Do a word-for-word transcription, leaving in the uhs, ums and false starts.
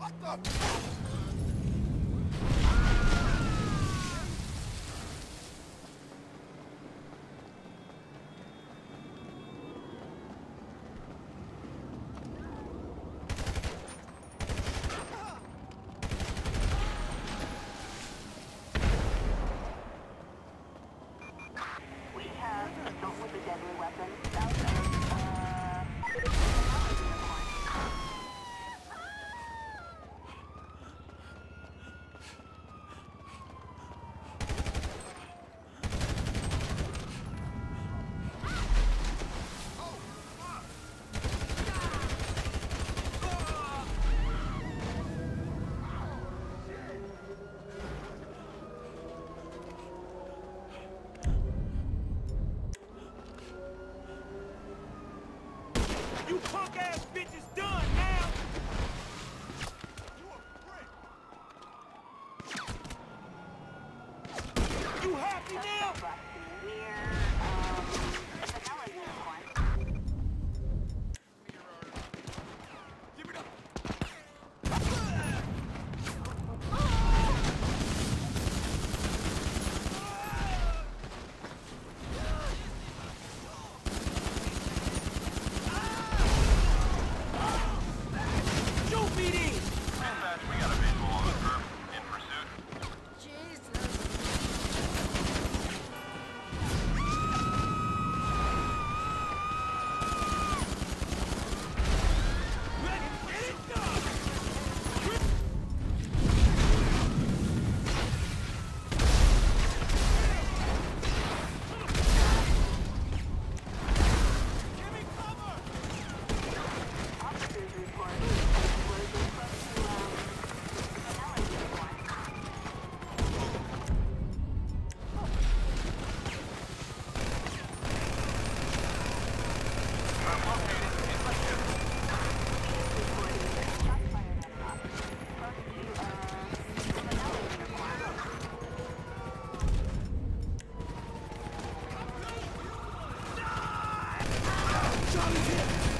What the fuck? Johnny's here!